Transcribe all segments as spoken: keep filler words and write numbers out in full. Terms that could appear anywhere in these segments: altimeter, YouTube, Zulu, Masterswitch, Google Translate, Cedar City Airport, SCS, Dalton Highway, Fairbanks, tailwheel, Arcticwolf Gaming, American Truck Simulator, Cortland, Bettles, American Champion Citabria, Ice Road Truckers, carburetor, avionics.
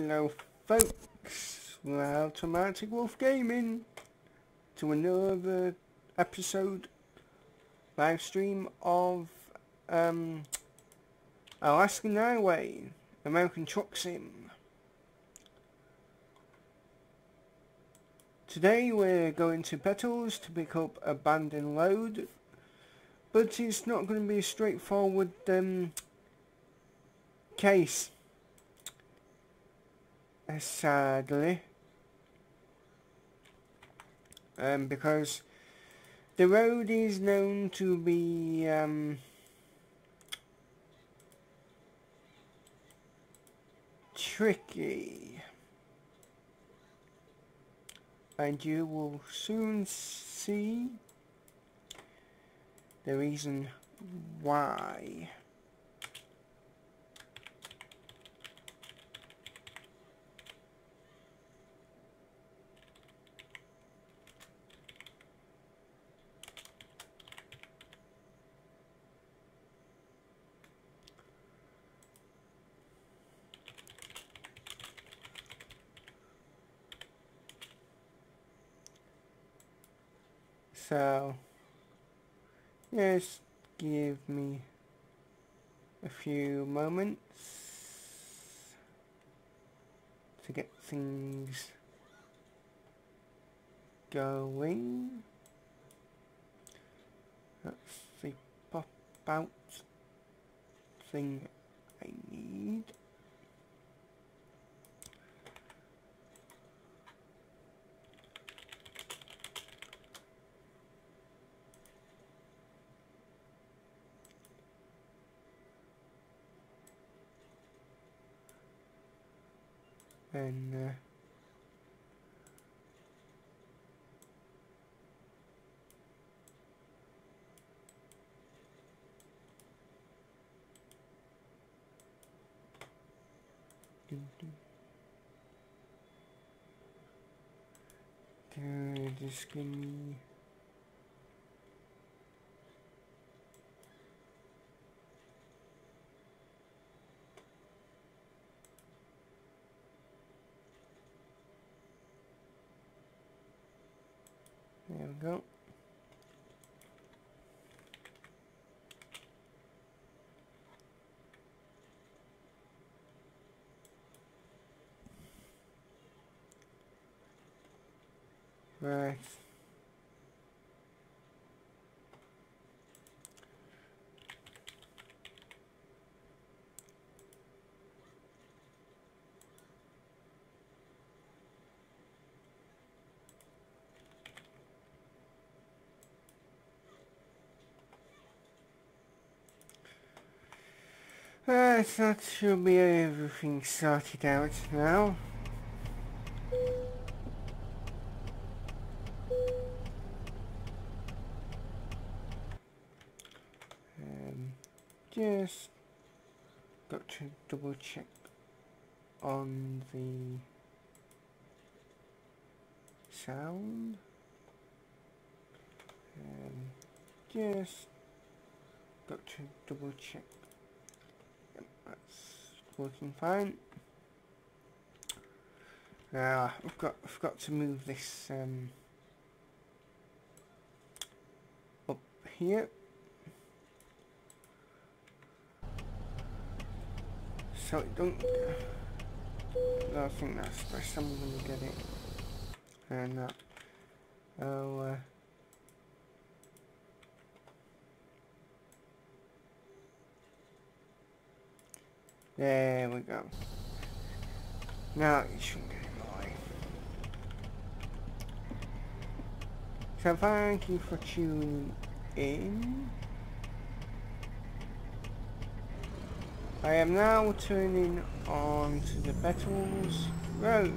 Hello folks, welcome to Arcticwolf Gaming, to another episode, live stream of um, American Highway, American Truck Sim. Today we're going to Bettles to pick up abandoned load, but it's not going to be a straightforward um, case. Sadly, um, because the road is known to be um, tricky, and you will soon see the reason why. So, just give me a few moments to get things going. That's the pop-out thing I need. And uh, do, do. Do, just give me go. Right. Right, that should be everything sorted out now. Um, just got to double check on the sound. Um, just got to double check. That's working fine. Ah, I've got I've got to move this um, up here. So it don't. I think that's the best I'm gonna get it. And that. Oh. Uh, There we go. Now you shouldn't get in my way. So thank you for tuning in. I am now turning on to the Bettles Road.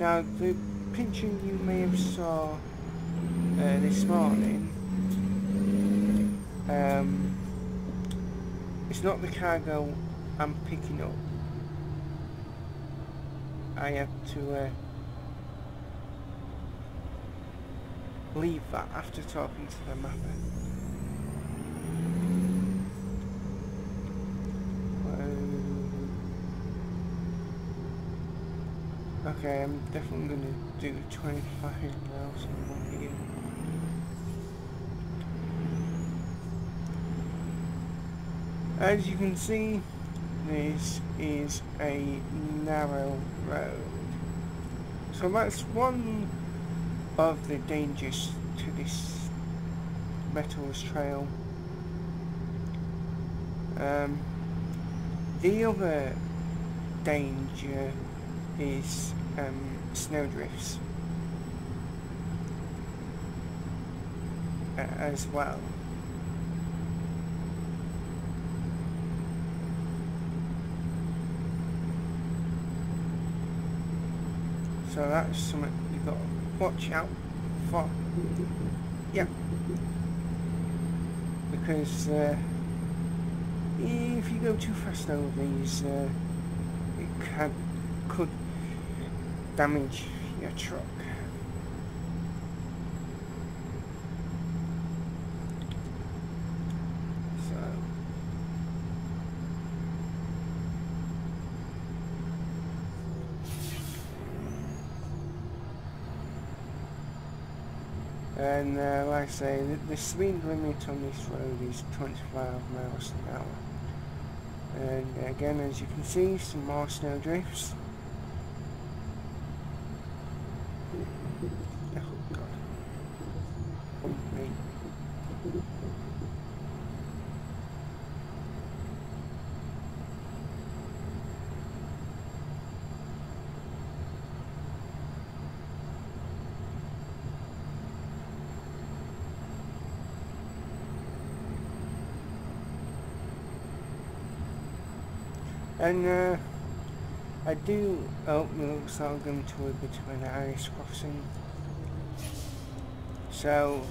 Now the picture you may have saw uh, this morning. Um. It's not the cargo I'm picking up. I have to uh, leave that after talking to the mapper. Um, Okay, I'm definitely gonna do twenty-five miles on here. As you can see, this is a narrow road. So that's one of the dangers to this Bettles trail. Um, the other danger is um, snowdrifts uh, as well. So that's something you've got to watch out for. Yep. Because uh, if you go too fast over these, uh, it can, could damage your truck. And uh, like I say, the, the speed limit on this road is twenty-five miles an hour. And again, as you can see, some more snowdrifts. Oh God! Pump me. And uh, I do hope it looks like I'm going to a bit of an ice crossing. So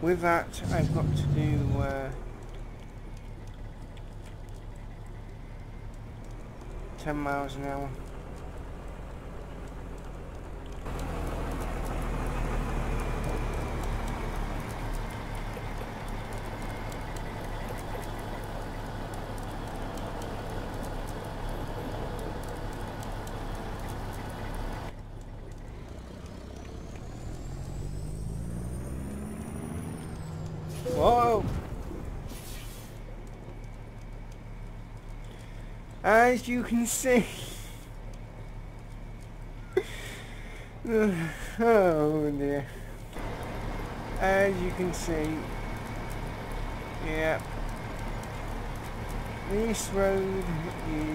with that, I've got to do uh, ten miles an hour. Whoa! As you can see, oh dear. As you can see, yeah, this road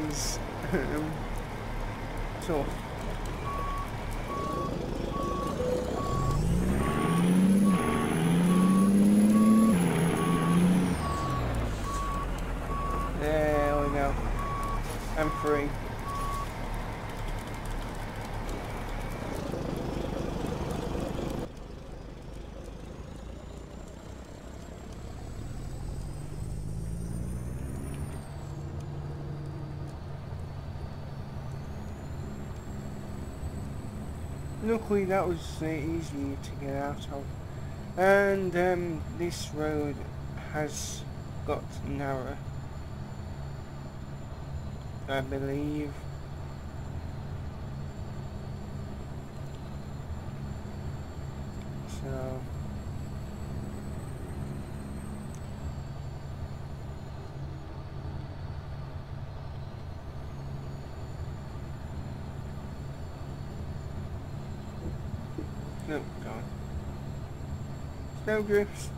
is tough. Free. Luckily that was uh, easy to get out of, and um, this road has got narrower, I believe. So no, God. Snow drifts.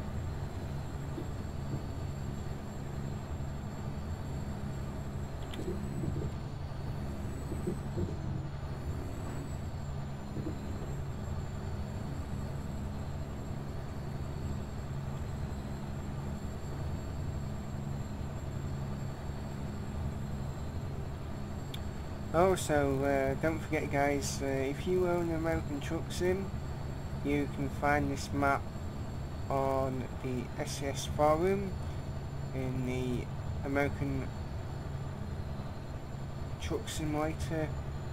Also, uh, don't forget guys, uh, if you own American Truck Sim, you can find this map on the S C S forum in the American Truck Simulator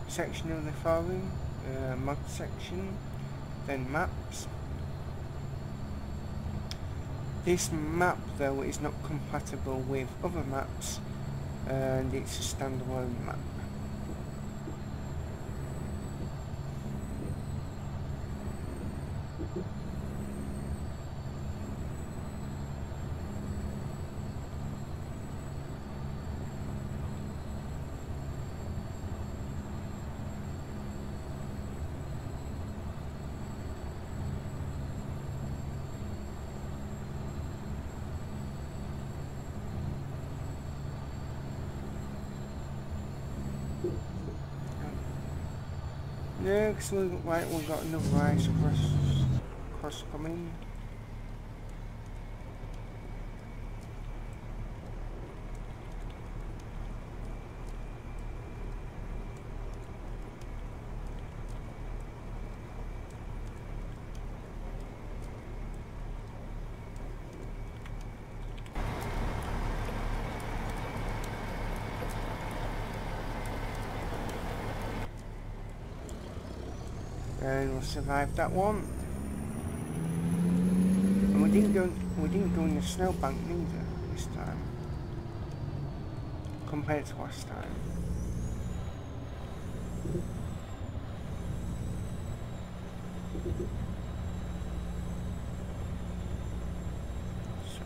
section of the forum, uh, mod section, then maps. This map though is not compatible with other maps, and it's a standalone map. Yeah, because we, right, we've got another ice cross, cross coming. And we survived that one. And we didn't go we didn't go in the snowbank neither this time. Compared to last time. So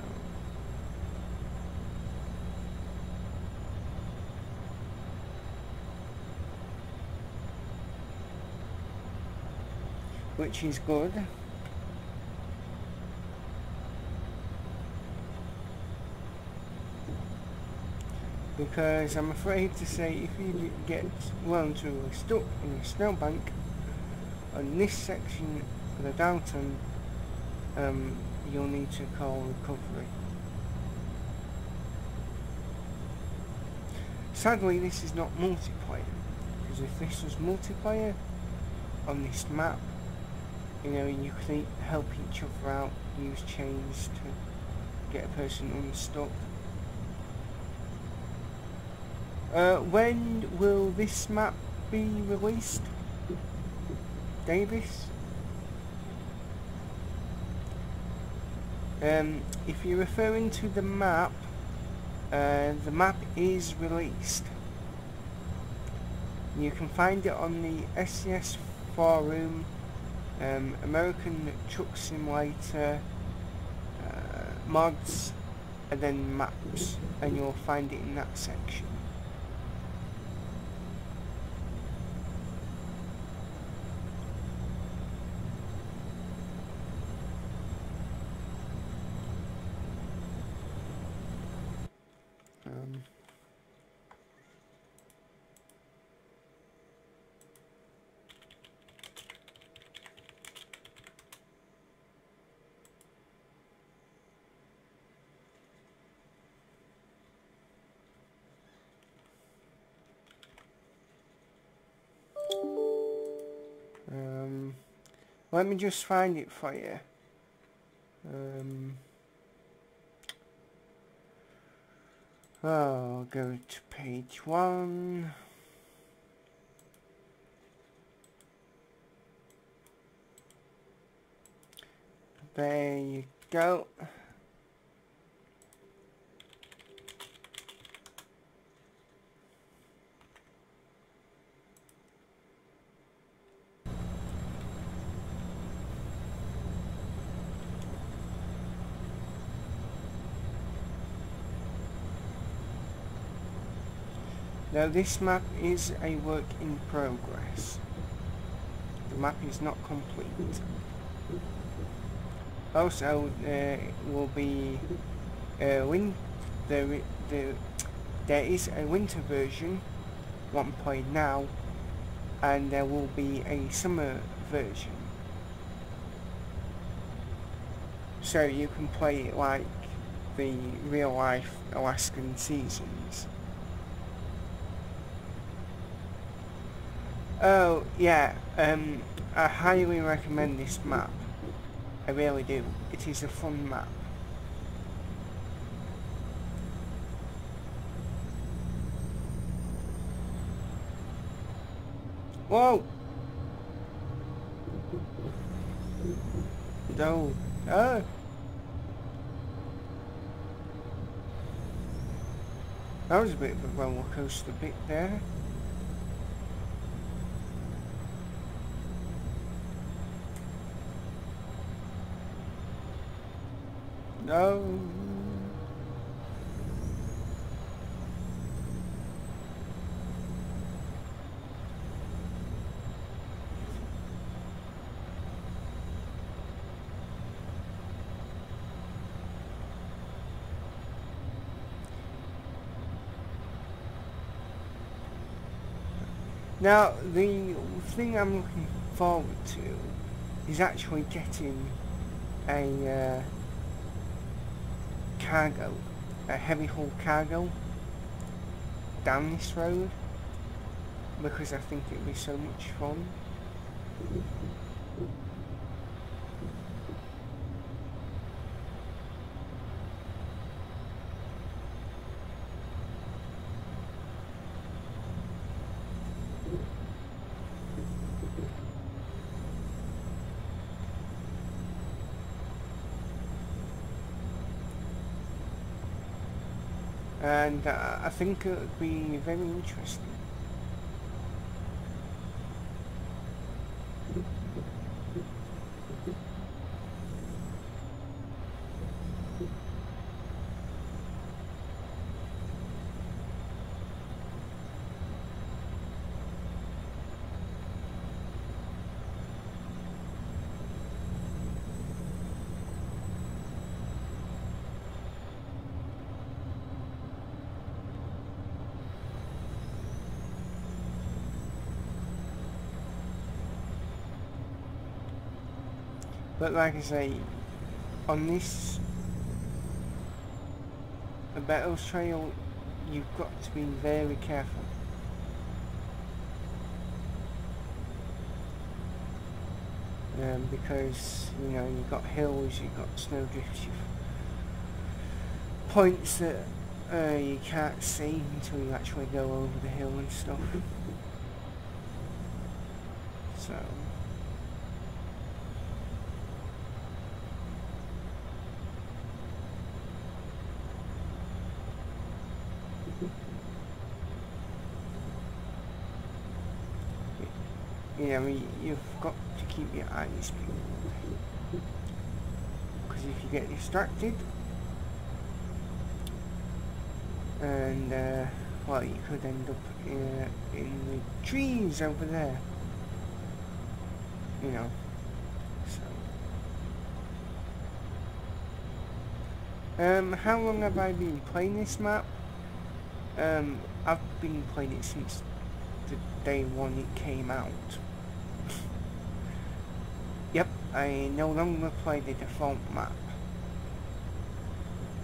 which is good. Because I'm afraid to say if you get run to a stuck in a snowbank on this section of the Dalton, um, you'll need to call recovery. Sadly this is not multiplayer, because if this was multiplayer on this map, you know, you can help each other out, use chains to get a person unstuck. Uh, when will this map be released? Davis? Um, if you're referring to the map, uh, the map is released. You can find it on the S C S forum. Um, American Truck Simulator uh, mods, and then maps, and you'll find it in that section. Um. Um, let me just find it for you. Um, I'll go to page one. There you go. Now this map is a work in progress. The map is not complete. Also, there uh, will be a win there, there, there is a winter version, one played now, and there will be a summer version. So you can play it like the real life Alaskan seasons. Oh yeah, um, I highly recommend this map. I really do. It is a fun map. Whoa! No. Oh. That was a bit of a roller coaster bit there. No. Now, the thing I'm looking forward to is actually getting a uh, cargo, a heavy haul cargo down this road, because I think it'd be so much fun. And uh, I think it would be very interesting. But like I say, on this the Bettles trail, you've got to be very careful. Um, because, you know, you've got hills, you've got snow drifts, you've points that uh, you can't see until you actually go over the hill and stuff. So... Yeah, I mean, you've got to keep your eyes peeled, because if you get distracted, and uh, well, you could end up in, in the trees over there, you know. So, um, how long have I been playing this map? Um, I've been playing it since the day one it came out. Yep, I no longer play the default map.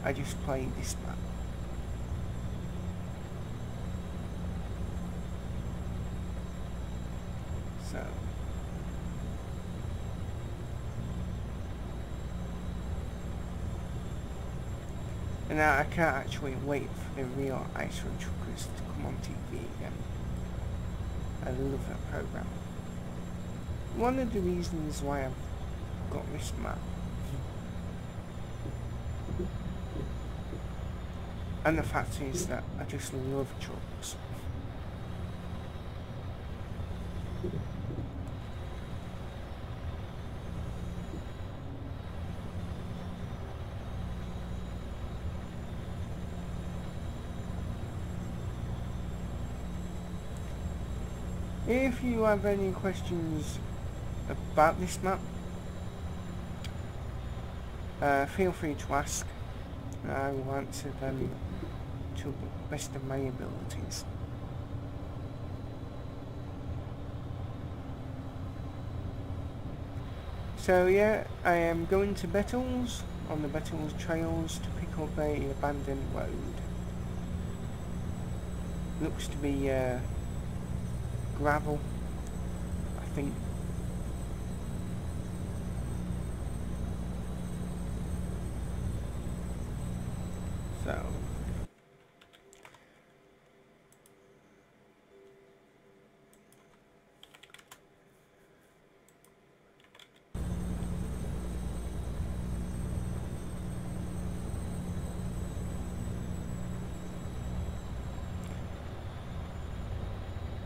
I just play this map. So. And now I can't actually wait for the real Ice Road Truckers to come on T V again. I love that program. One of the reasons why I've got this map, and the fact is that I just love trucks. If you have any questions about this map, uh, feel free to ask. I will answer them to the best of my abilities. So yeah, I am going to Bettles on the Bettles trails to pick up a abandoned road. Looks to be uh, gravel, I think. So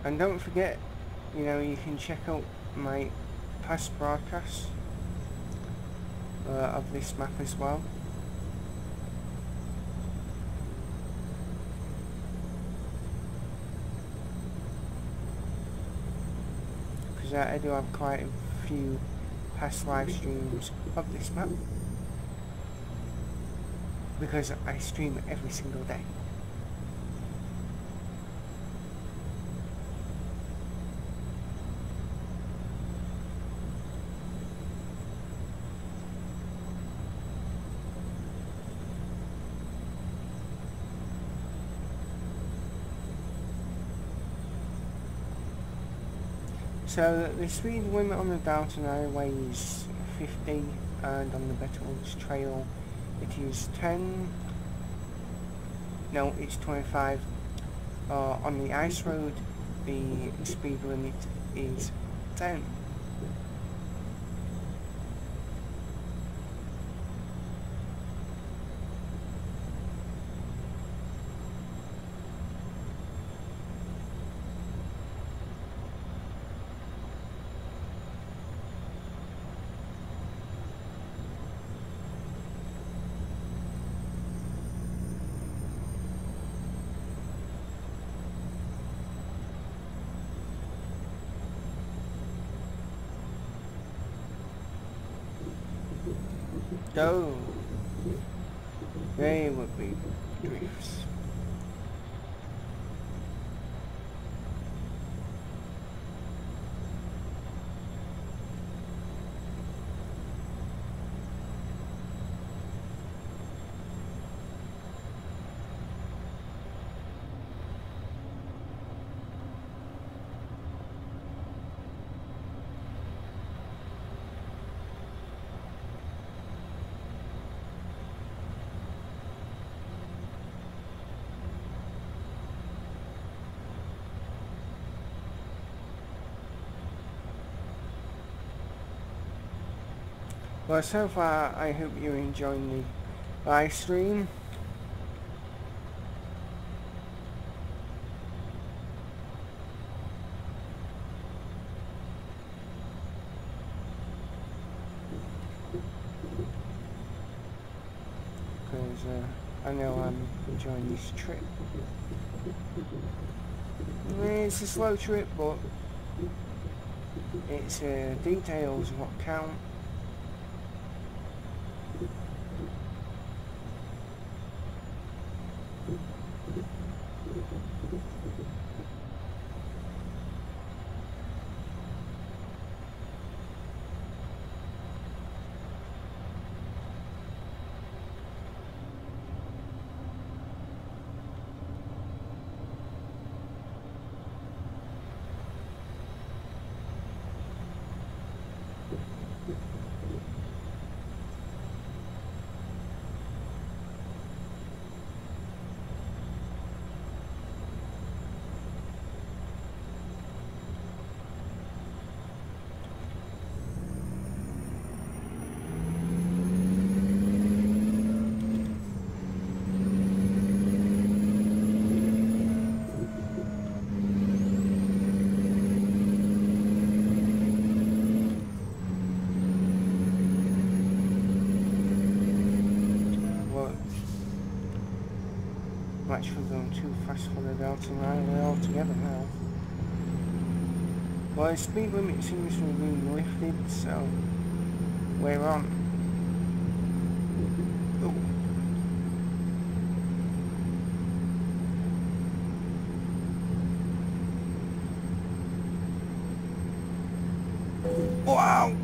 and don't forget, you know, you can check out my past broadcasts uh, of this map as well. Because I do have quite a few past live streams of this map. Because I stream every single day. So the speed limit on the Dalton Highway is fifty, and on the Bettles Trail it is ten. No, it's twenty-five. Uh, on the Ice Road, the speed limit is ten. Go! They would be drifts. Well, so far I hope you're enjoying the live stream. Because uh, I know I'm enjoying this trip. It's a slow trip, but it's uh, details what count. Actually going too fast for the Dalton Highway altogether now. Well, the speed limit seems to have been lifted, so we're on. Ooh. Wow!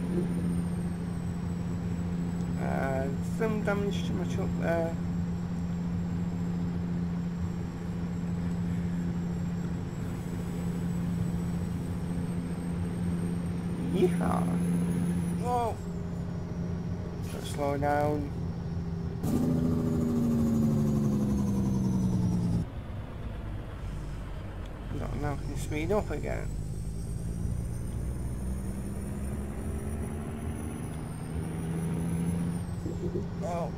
Uh, some damage to my truck there. Yeehaw! Whoa! Gotta slow down. Not now can speed up again. Whoa!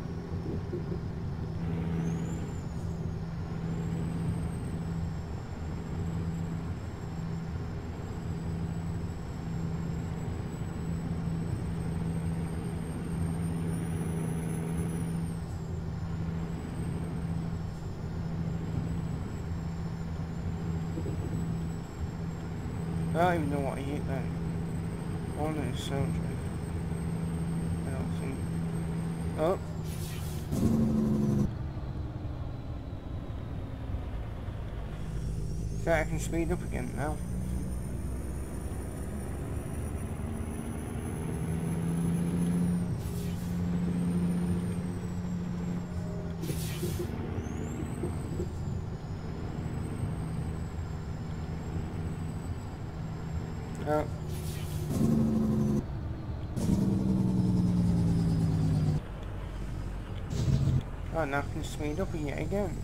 I don't even know what I hit there. On the sound drive. I don't think. Oh. So I can speed up again now. Oh. Oh, now I can speed up yet again.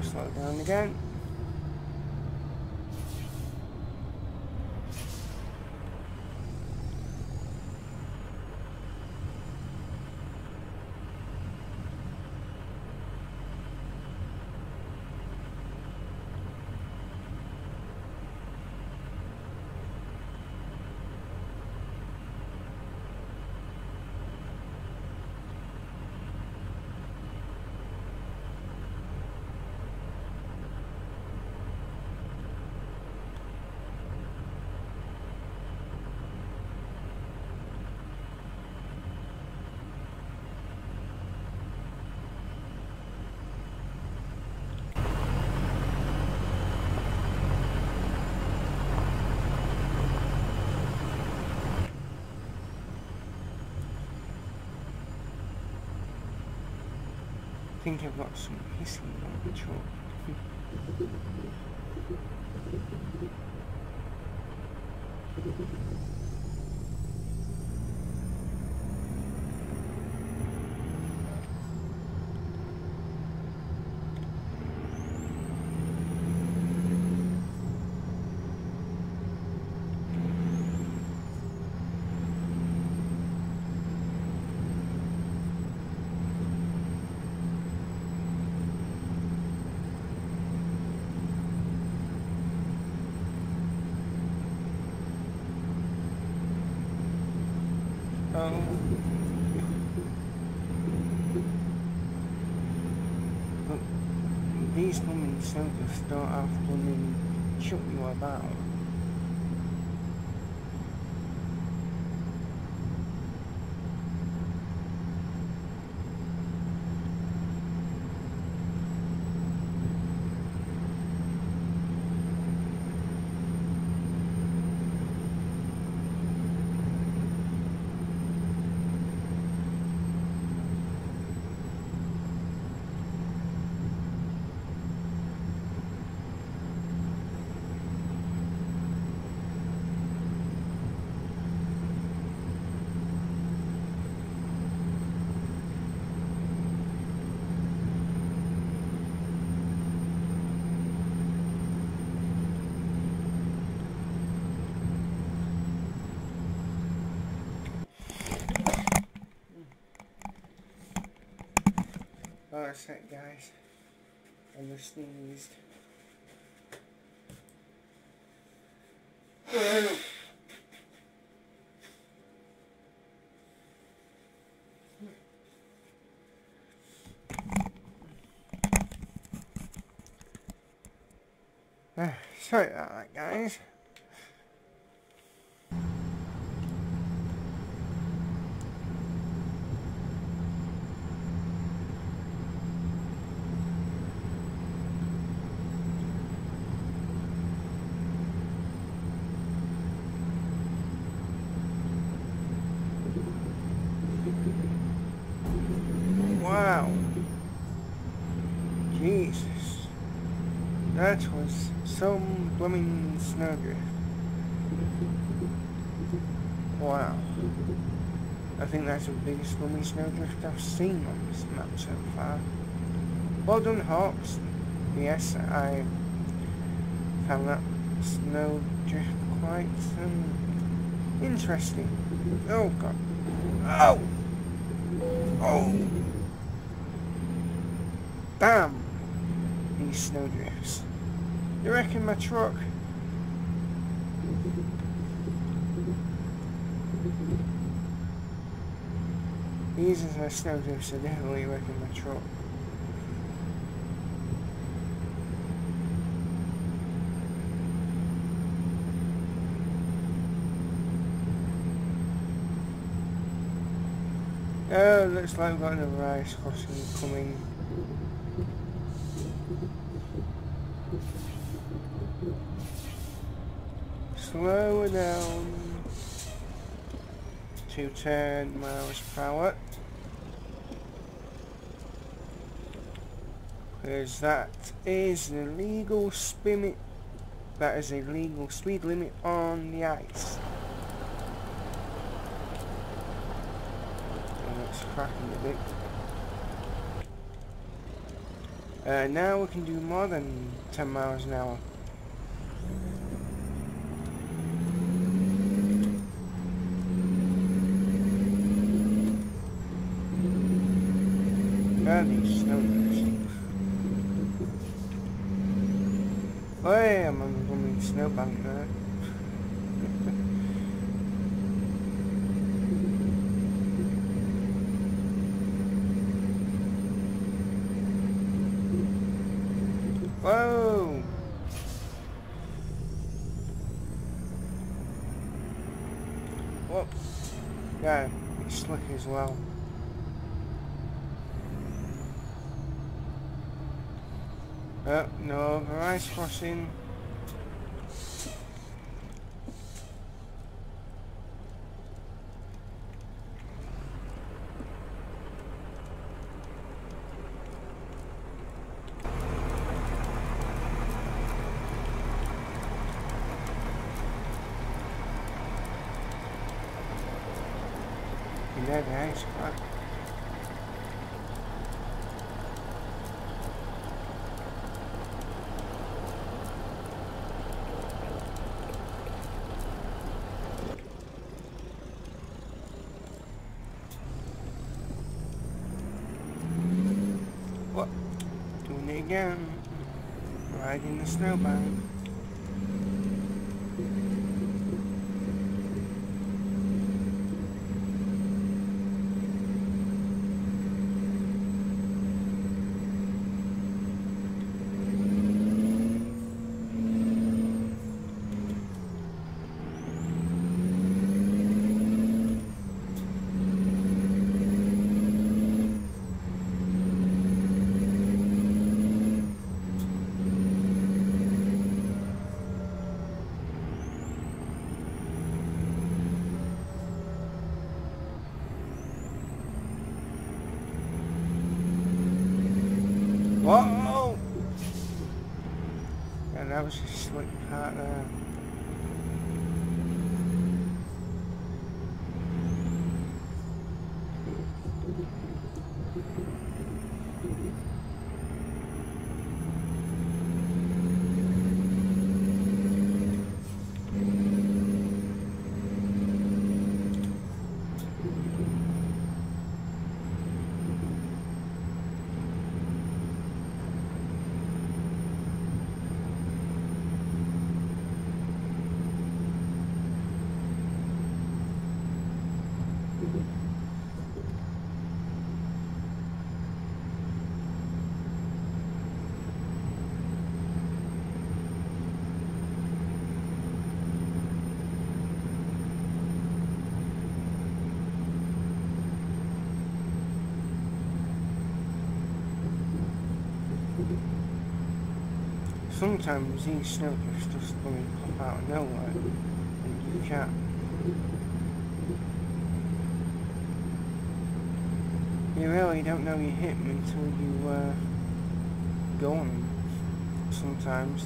Slow down again. I think I've got some hissing on the chalk. These women so just don't have to really chuck you about. That's it, guys. I just sneezed. uh, sorry about that, guys. That was some blooming snowdrift. Wow. I think that's the biggest blooming snowdrift I've seen on this map so far. Well done, Hawks. Yes, I found that snowdrift quite um, interesting. Oh god. Oh! Oh! Bam! These snowdrifts. You reckon my truck? These are the snowdrifts, I definitely reckon my truck. Oh, looks like we've got another ice crossing coming. Slow down. two ten miles per hour. Because that is the legal speed. That is a legal speed limit on the ice. Cracking a bit. Uh, now we can do more than ten miles an hour. These snowdrifts. Oh yeah, I'm going to snowbank there. Whoa! Whoop! Yeah, it's slick as well. Oh, no other ice crossing. Yeah, the ice crack. What? Doing it again. Riding the snowbank. Whoa! Yeah, that was a slick part there. Sometimes these snowdrifts just going to pop out of nowhere and you can't. You really don't know you hit them until you uh, go on them sometimes.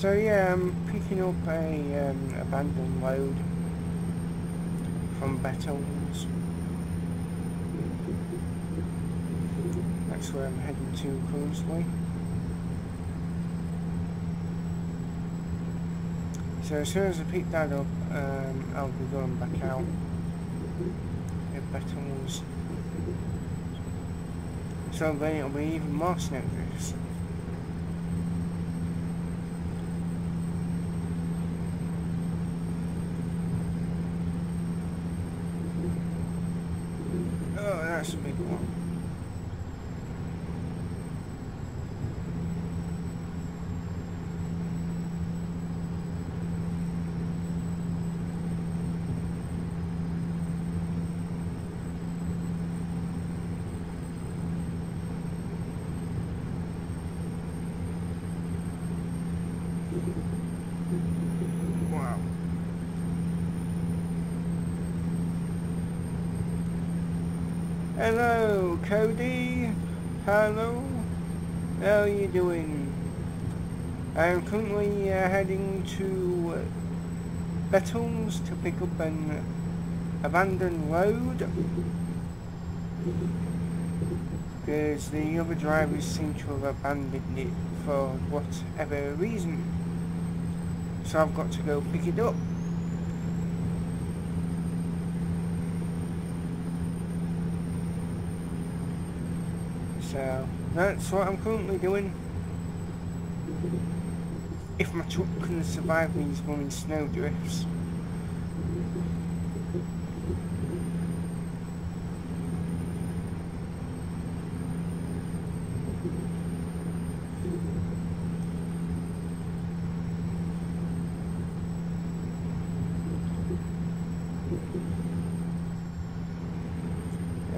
So yeah, I'm picking up a um, abandoned load from Bettles. That's where I'm heading to currently. So as soon as I pick that up, um, I'll be going back out at Bettles. So then it'll be even more snipers. Oh, that's a big one. Wow. Hello, Cody. Hello. How are you doing? I'm currently uh, heading to Bettles to pick up an abandoned load, because the other drivers seem to have abandoned it for whatever reason. So I've got to go pick it up. So that's what I'm currently doing. If my truck can survive these blooming snow drifts.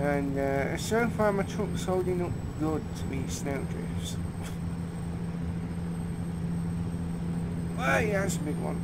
And uh, so far my truck's holding up good to these snow drifts. Well, yeah, that's a big one.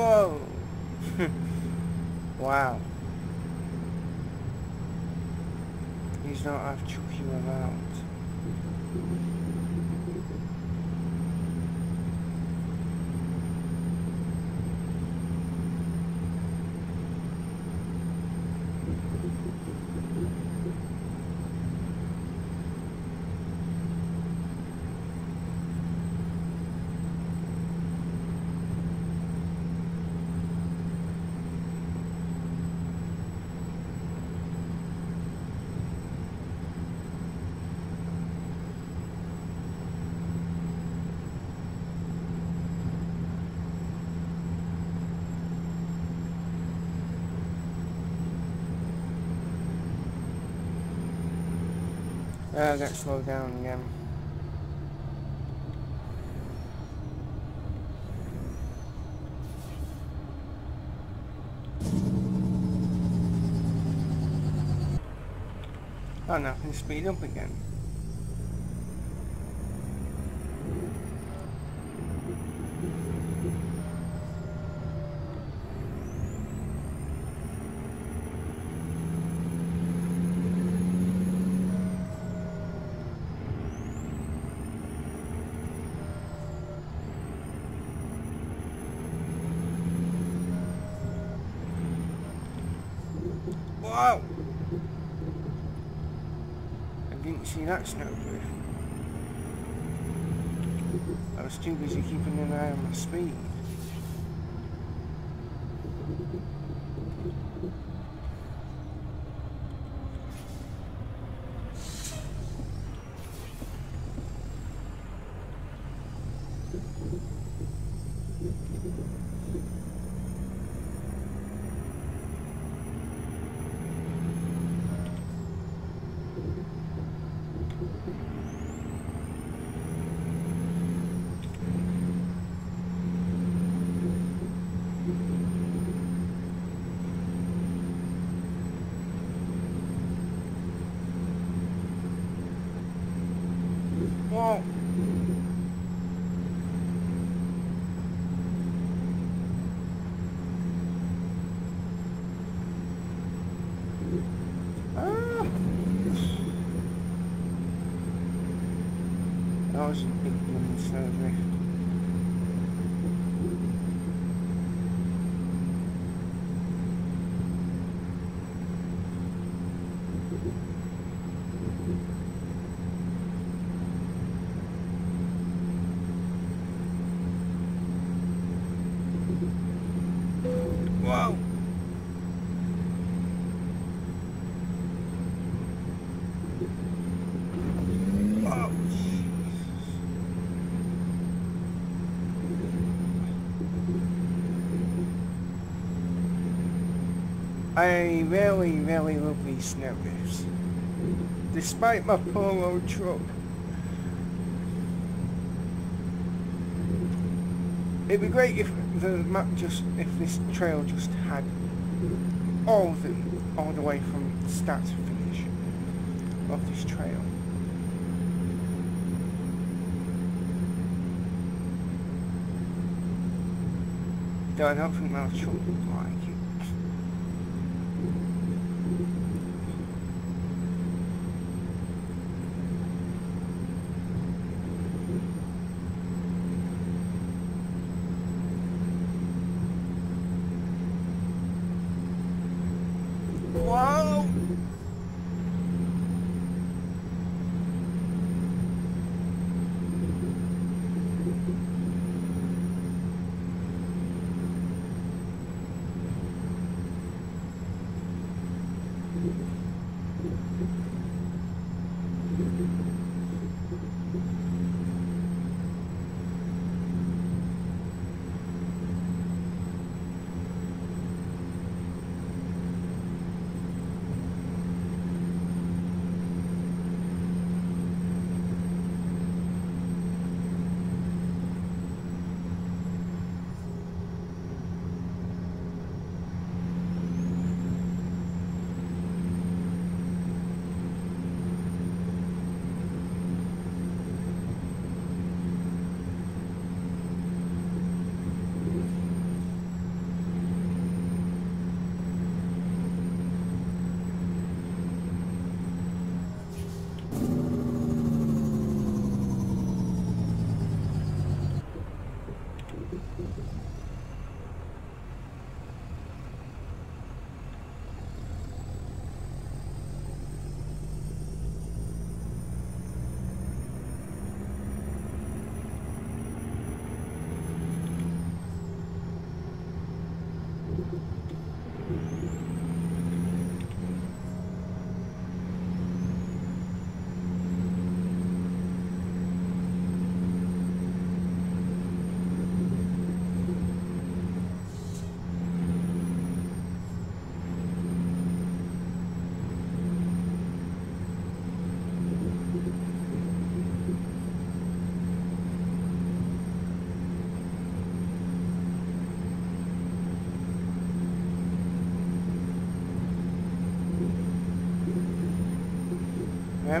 Whoa! Wow. He's not half chucky around. Uh, I got slowed down again. Oh, now I can speed up again. Wow! didn't see that snowbird. I was too busy keeping an eye on my speed. I really, really love these snowbirds, despite my poor old truck. It'd be great if the map just, if this trail just had all the, all the way from start to finish of this trail. Though I don't think my truck would like it.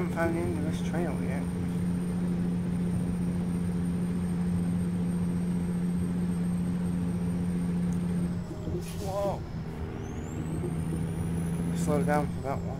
I haven't found the end of this trail yet. Whoa! Slow down for that one.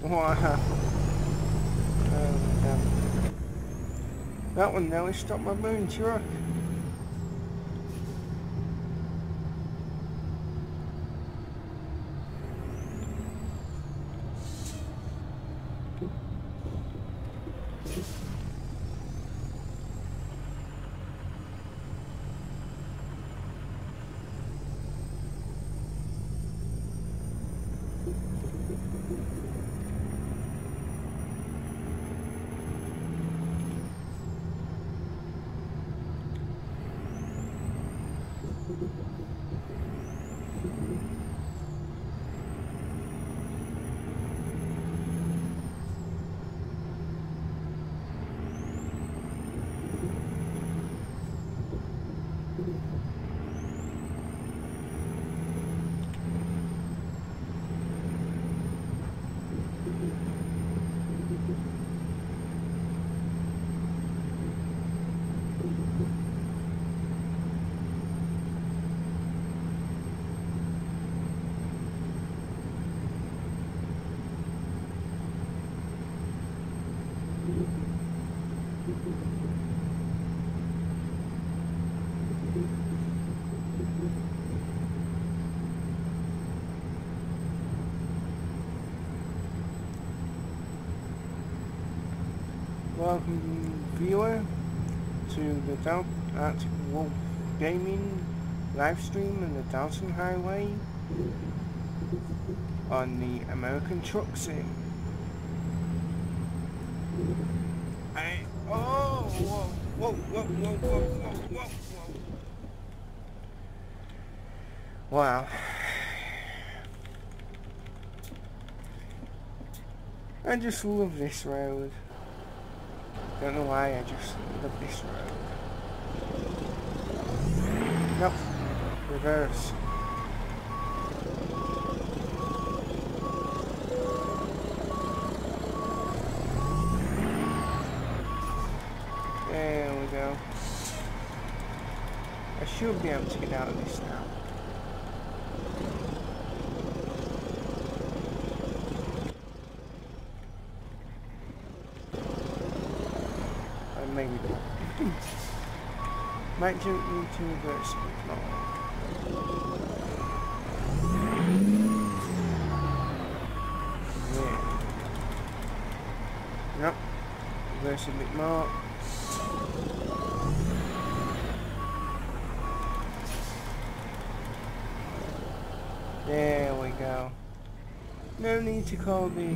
Wow. Um, um, that one nearly stopped my boom truck. Welcome, viewer, to the Dalton Arcticwolf Gaming live stream on the Dalton Highway on the American Truck Sim. I oh whoa whoa whoa whoa whoa whoa whoa! Wow. I just love this road. Don't know why, I just love this road. Nope. Reverse. There we go. I should be able to get out of this now. Maybe not. Might do need to reverse it. Yeah. Yep. Reverse a bit more. There we go. No need to call the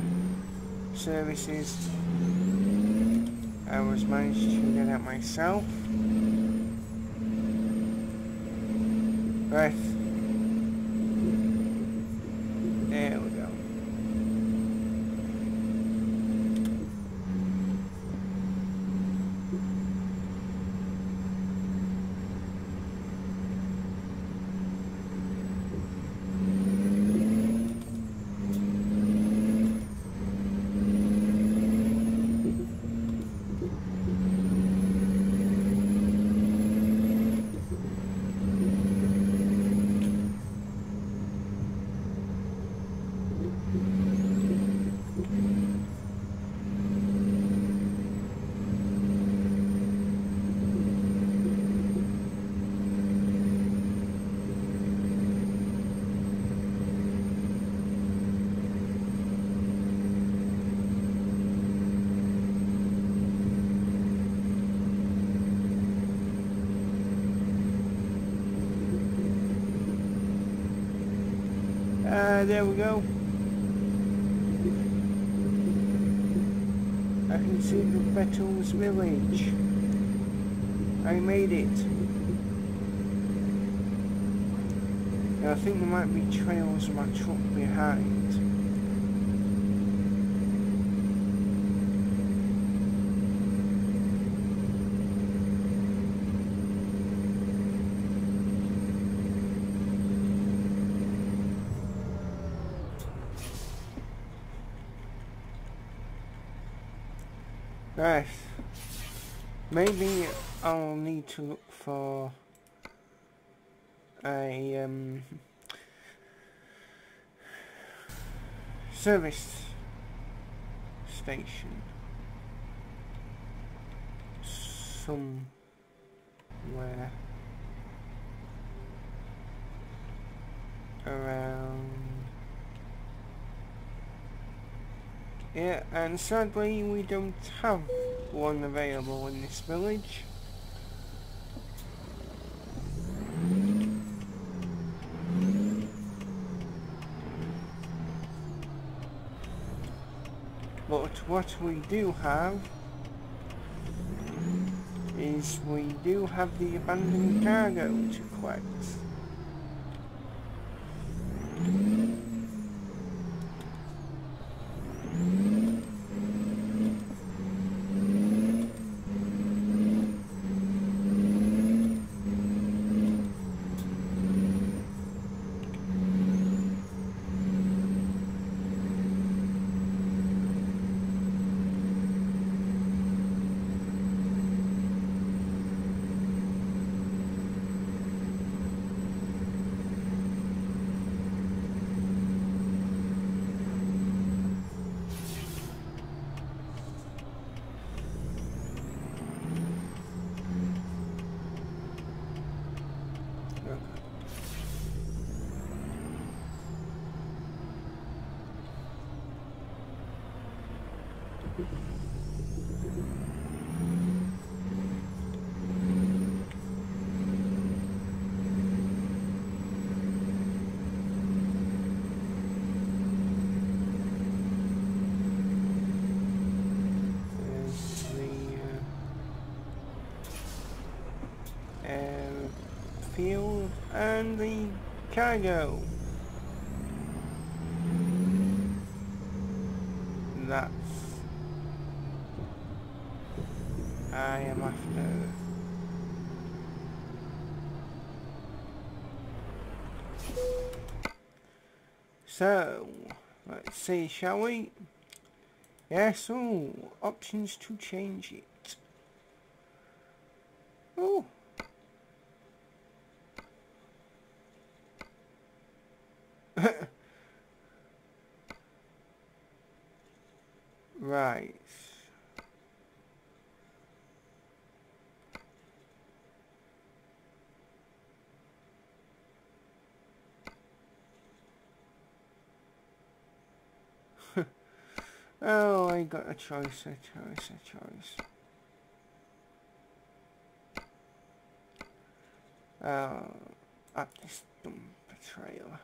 services. I was managed to get out myself. Right. There we go. Uh, there we go. I can see the Bettles village. I made it. And I think there might be trails of my truck behind. Right, maybe I'll need to look for a um, service station somewhere around here, and sadly we don't have one available in this village. But what we do have is we do have the abandoned cargo to collect. Field and the cargo that I am after. So let's see, shall we? Yes. Oh, options to change it. Oh. Right. Oh, I got a choice, a choice, a choice. Oh, up this dump trailer.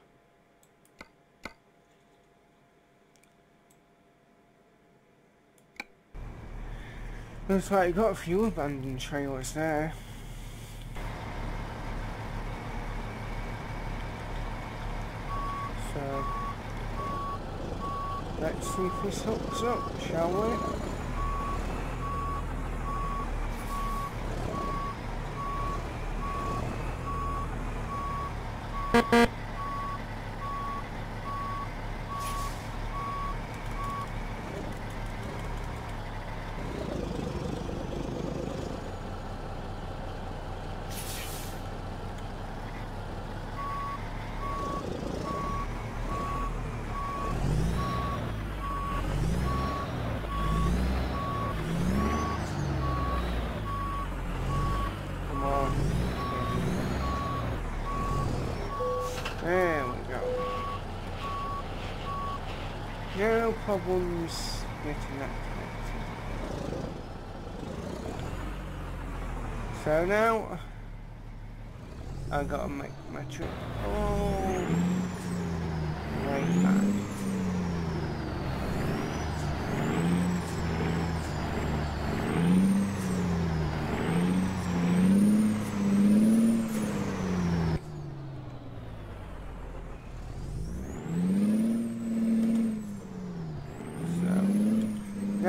Looks like we've got a few abandoned trailers there. So, let's see if this hooks up, shall we? No problems getting that connected. So now I gotta make my trip all the way back.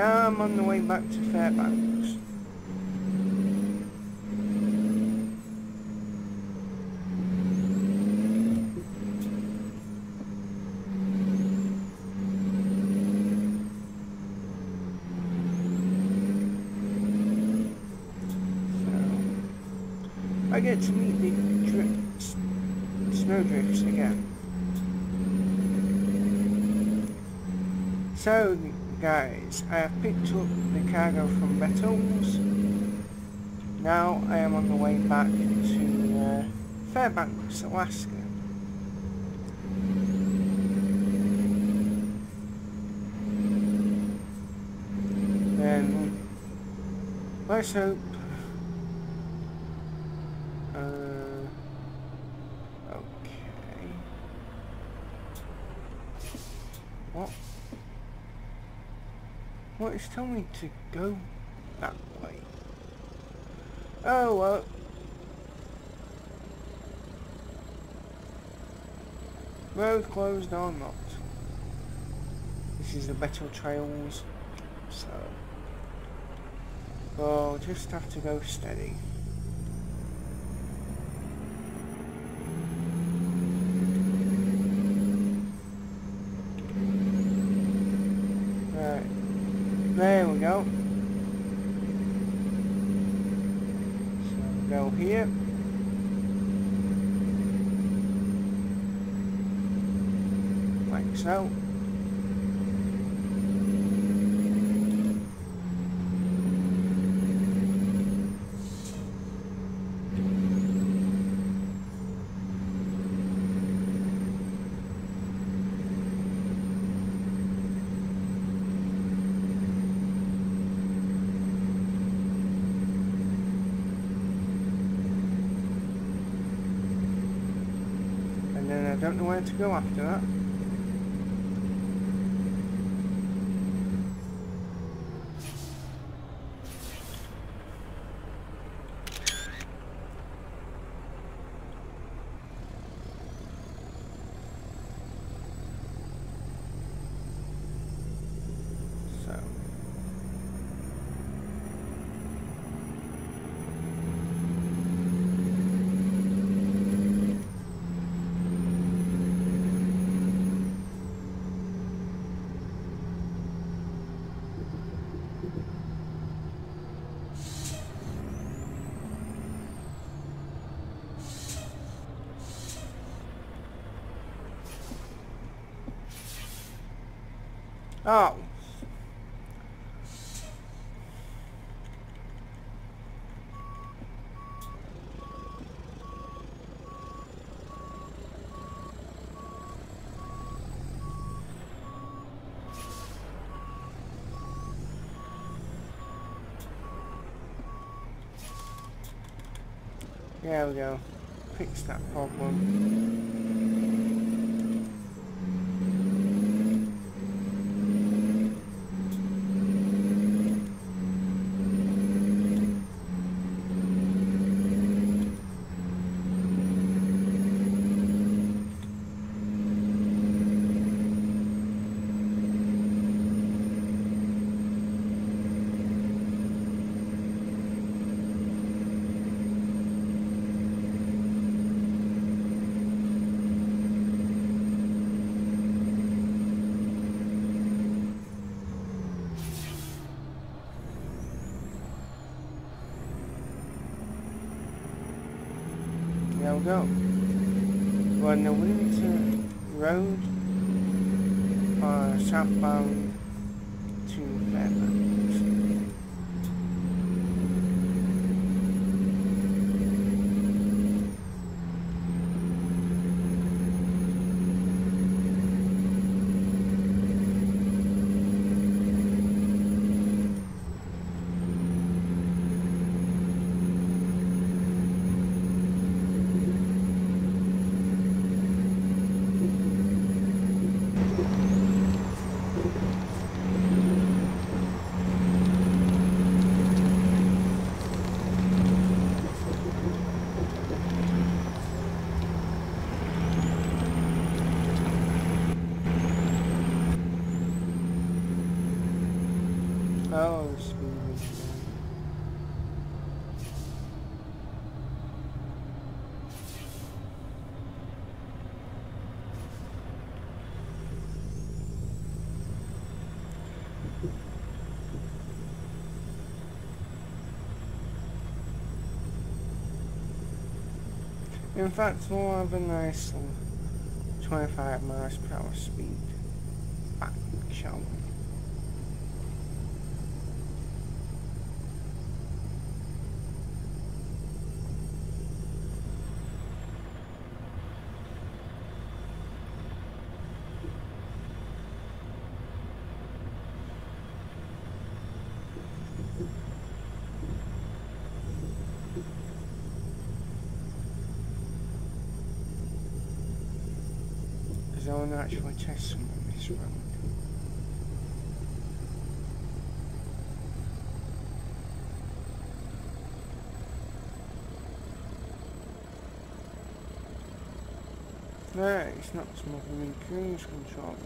I'm on the way back to Fairbanks. So I get to meet the drifts, snowdrifts again. So guys, I have picked up the cargo from Bettles. Now I am on the way back to uh, Fairbanks, Alaska. Then let's hope. Uh, okay. What? What is telling me to go that way? Oh well. Road closed or not. This is the Bettles Trails, so we'll just have to go steady. Right. There we go. So go here. Like so. I don't know where to go after that. So. Oh. There we go. Fix that problem. There we go. We're on the Winter Road, uh, southbound to Oh, this movie. In fact, we'll have a nice twenty-five miles per hour speed back, shall we? don't actually test them on this road. No, it's not smuggling cruise control.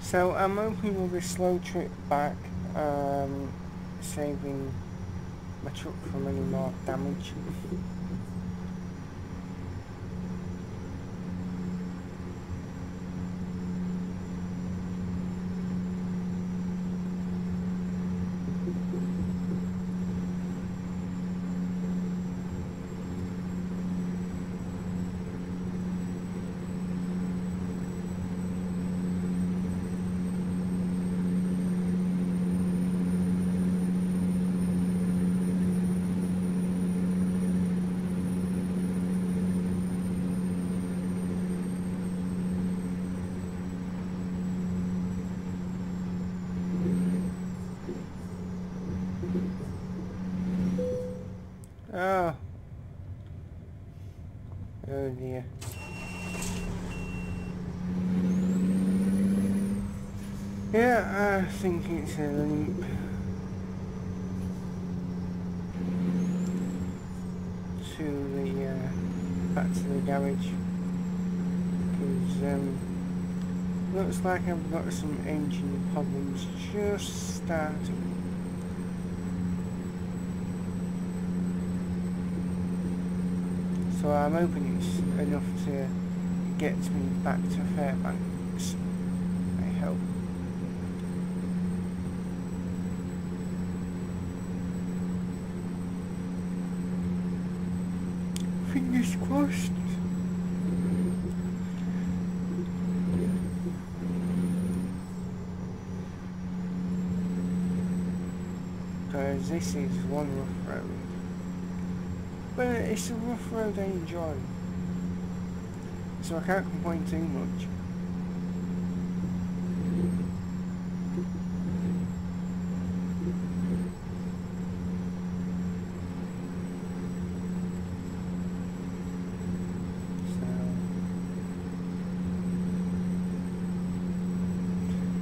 So I'm hoping with this slow trip back, um, saving my truck from any more damage. Oh, oh dear. Yeah, I think it's a leap. To the, uh, back to the garage. Because, um, looks like I've got some engine problems just starting. So I'm hoping it's enough to get me back to Fairbanks, I hope. Fingers crossed. Because this is one rough road. But it's a rough road I enjoy, so I can't complain too much.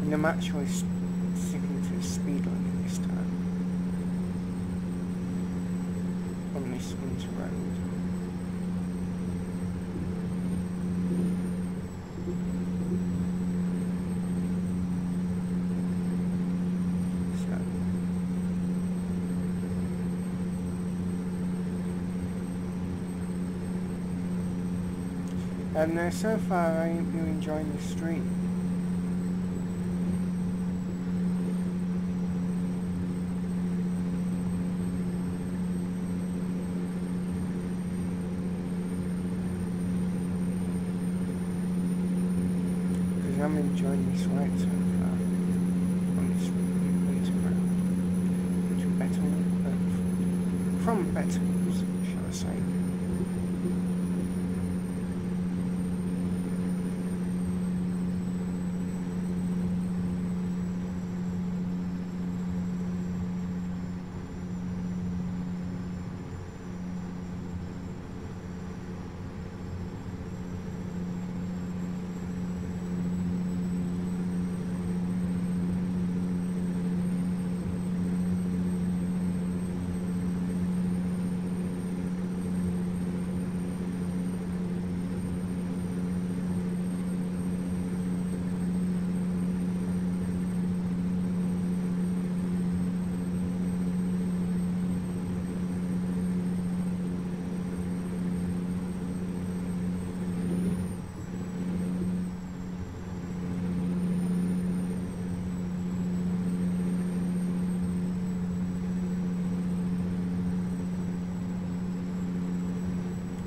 And I'm actually sticking to the speed limit this time. On this winter road. And uh, so far I ain't been enjoying the stream. Because I'm enjoying this ride so far. On this winter road. To Bettles, uh, from Bettles, shall I say.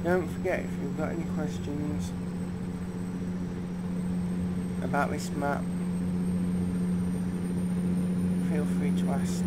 Don't forget, if you've got any questions about this map, feel free to ask.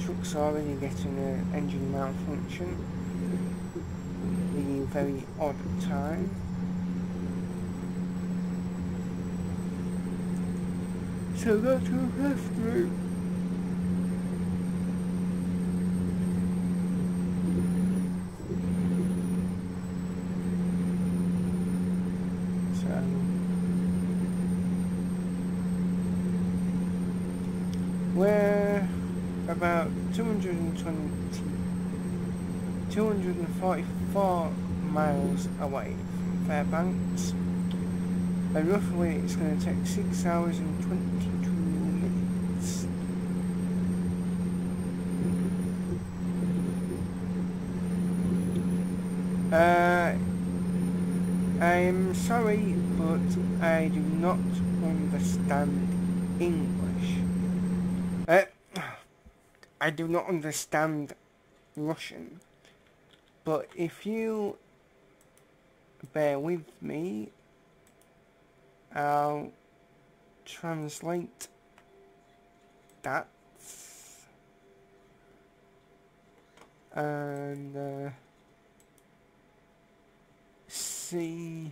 Truck's already getting an engine malfunction, leaving a very odd time. So go to a left route. So where? About two hundred twenty, two hundred forty-four miles away from Fairbanks, and roughly it's going to take six hours and twenty-two minutes. Uh, I'm sorry, but I do not understand English. Uh, I do not understand Russian, but if you bear with me, I'll translate that, and uh, see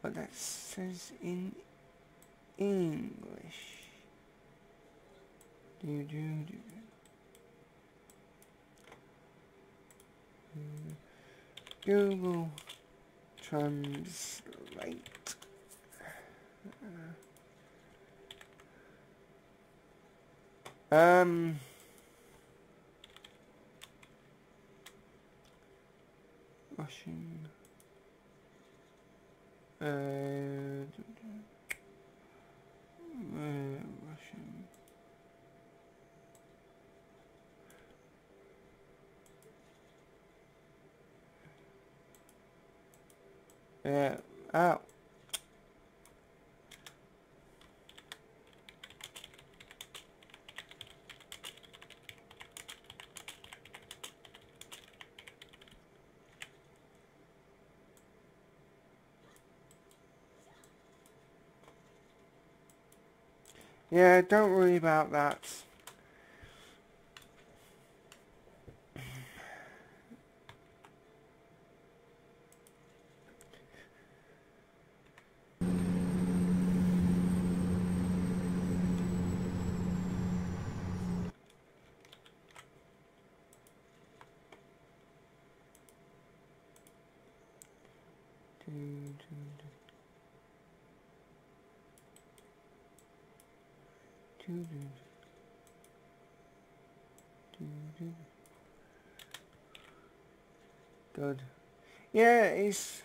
what that says in English. Do you do do? Google Translate. Uh, um, Russian Uh, uh, Russian. Yeah. Ow. Yeah, don't worry about that. Good. Yeah, it's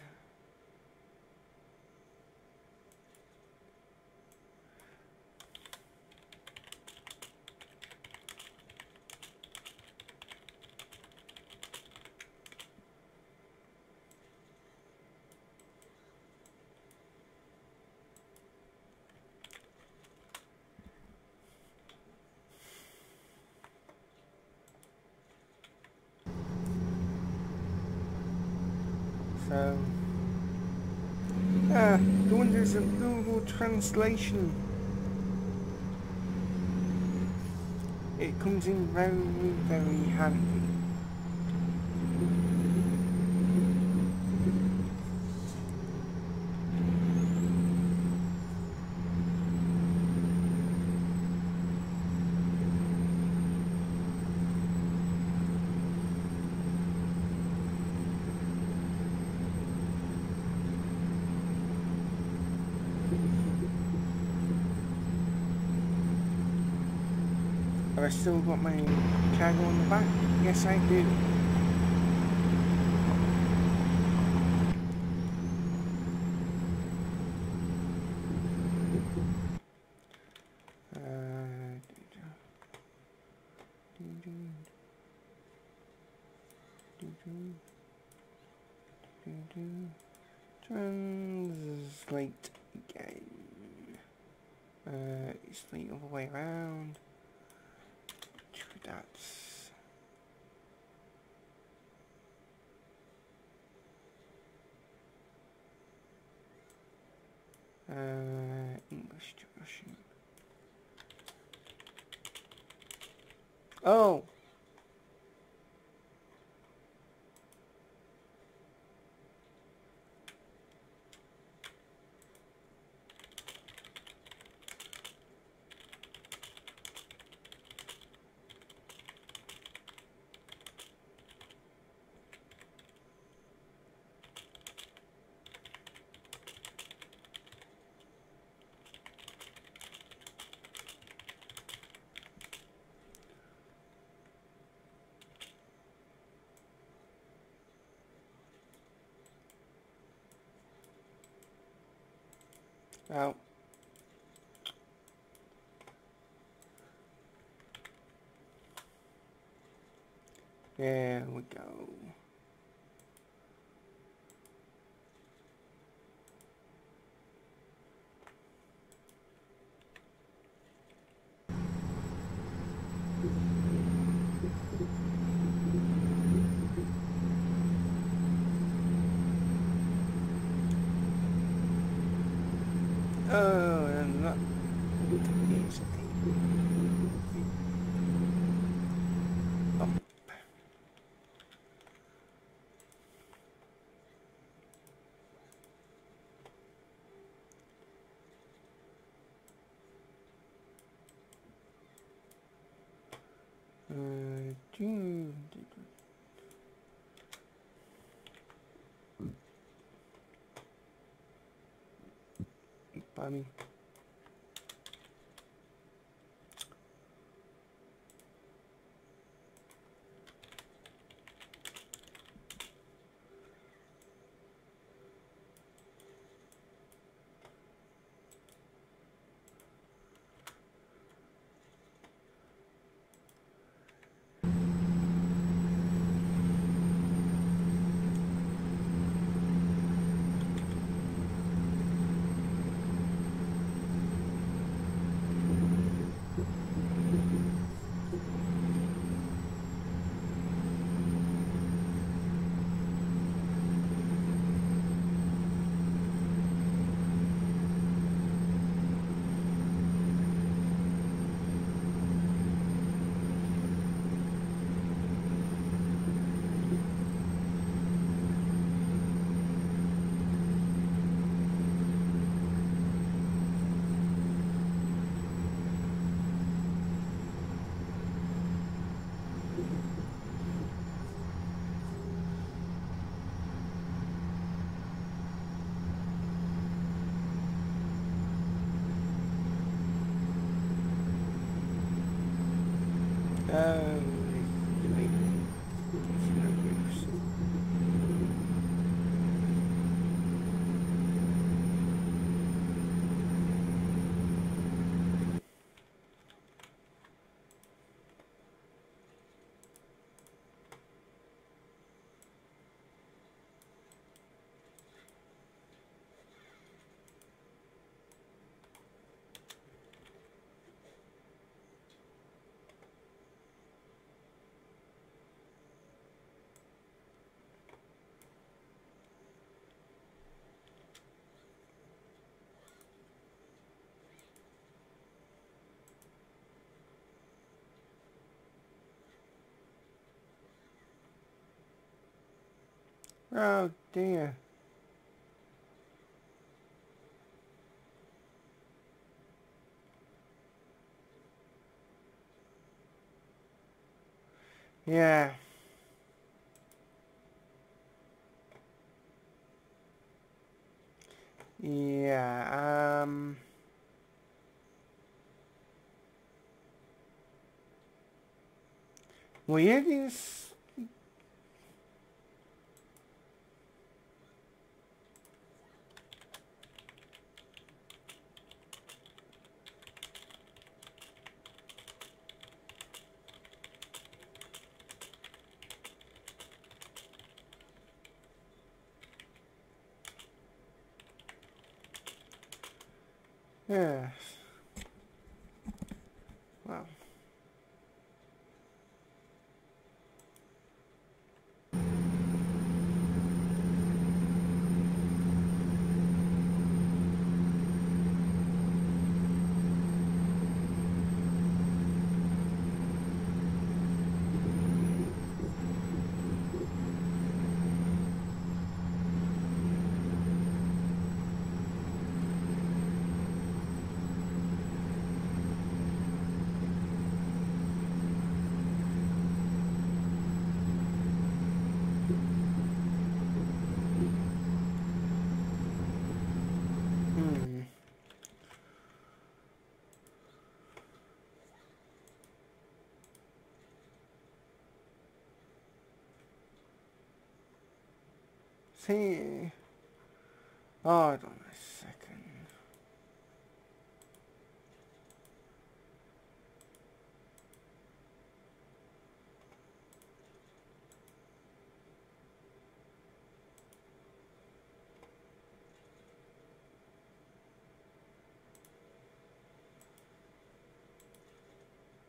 Uh, ah, the wonders of Google Translation. It comes in very, very handy. I still got my cargo on the back? Yes, I do. Translate again. Uh, it's the other way around. That's uh, English to Russian. Oh. Out. There we go. Oh, and that is up. Uh, two. Bunny. Oh dear. Yeah. Yeah, um... Well, yeah, this... Yes. Wow. See, hold on a second.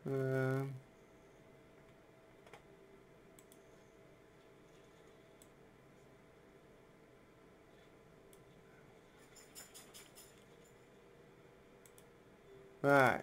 Um. Right.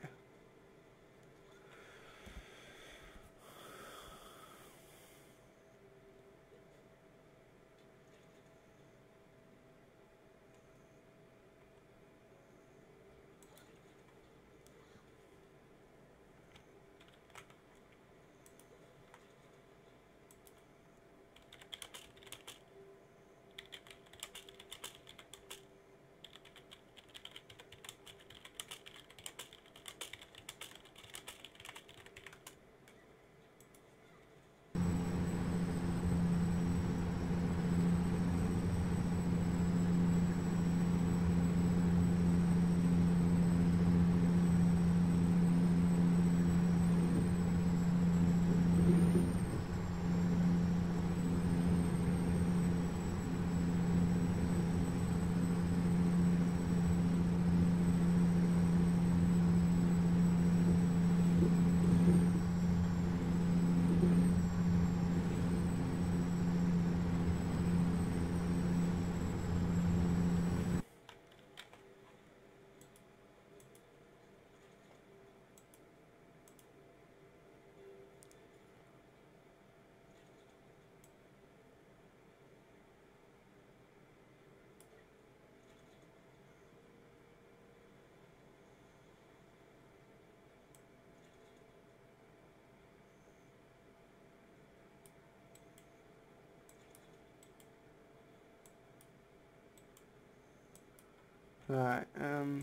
Right, um,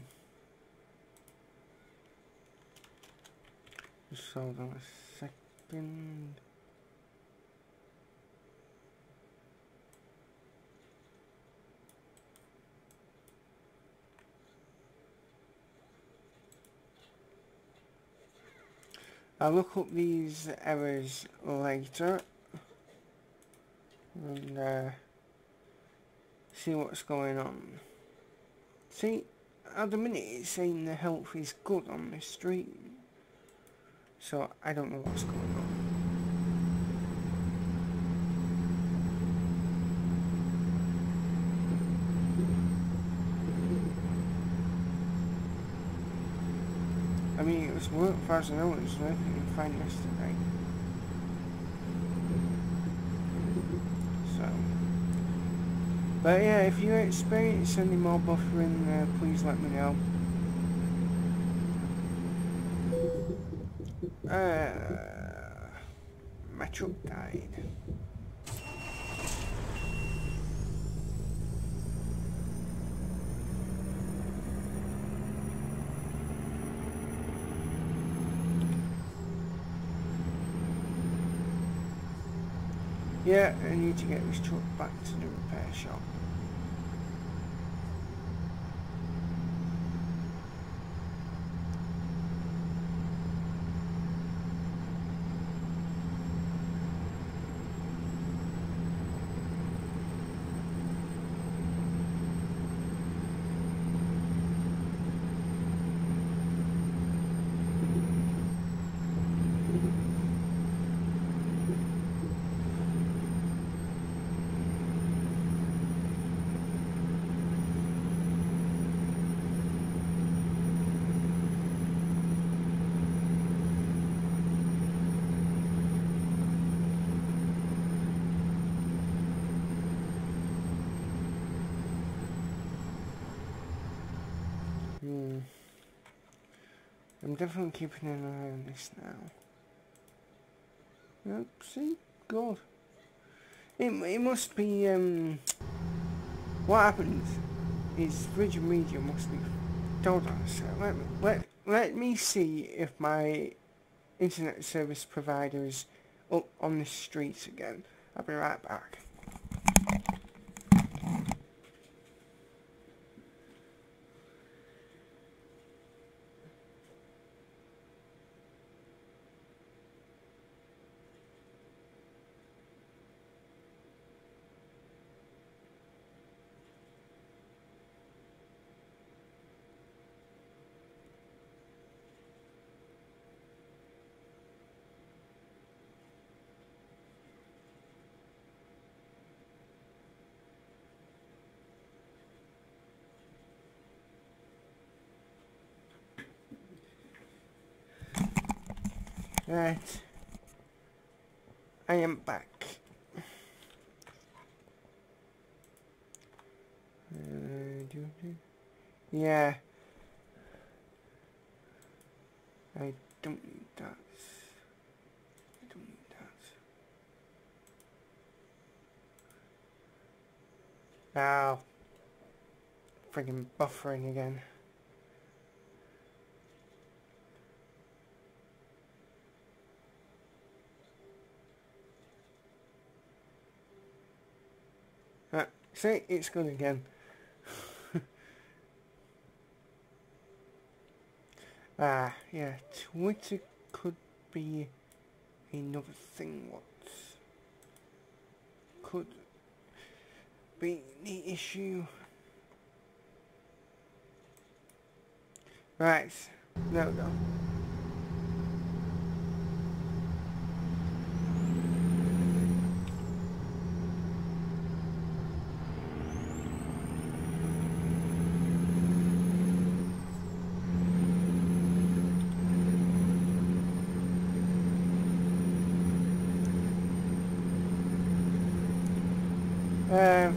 just hold on a second. happened? I'll look up these errors later and uh, see what's going on. See, at the minute it's saying the health is good on this stream, so I don't know what's going on. I mean, it was work for us, and I was working fine yesterday. So, but yeah, if you experience any more buffering, uh, please let me know. Uh, my truck died. Yeah, I need to get this truck back to the repair shop. I'm definitely keeping an eye on this now. Oh, see? God. It, it must be, um... what happens is Virgin Media must be... Hold on a sec. Let me, let, let me see if my internet service provider is up on the streets again. I'll be right back. Right, I am back. Uh, do, do. Yeah, I don't need that. I don't need that. Ow, friggin' buffering again. See, it's good again. Ah, yeah, Twitter could be another thing. What could be the issue? Right, no, no.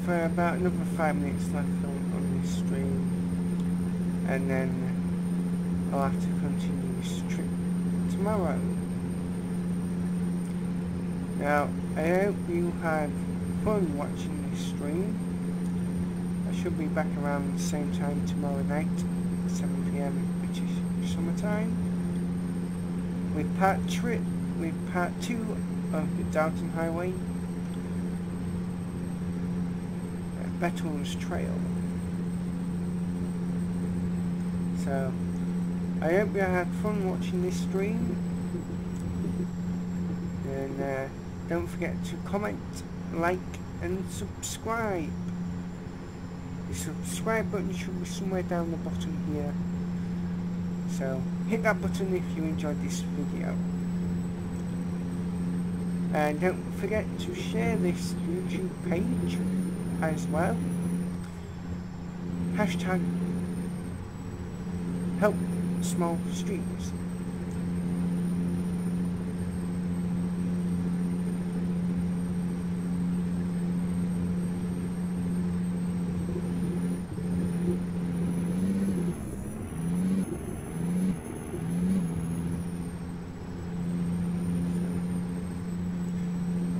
For about another five minutes left on, on this stream, and then I'll have to continue this trip tomorrow. Now, I hope you had fun watching this stream. I should be back around the same time tomorrow night, seven p m British Summertime, with Patrick. with part two of the Dalton Highway Bettles Trail. So I hope you had fun watching this stream, and uh, don't forget to comment, like and subscribe. The subscribe button should be somewhere down the bottom here, so hit that button if you enjoyed this video, and don't forget to share this YouTube page as well. Hashtag help small streams.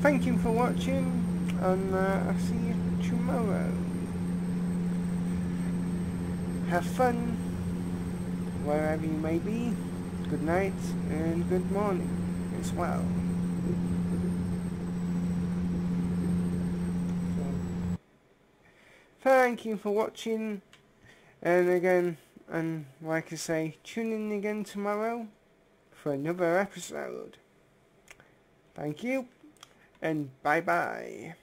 Thank you for watching, and uh, I'll see you tomorrow. Have fun wherever you may be. Good night and good morning as well. So, thank you for watching, and again, and like I say, tune in again tomorrow for another episode. Thank you. And bye-bye.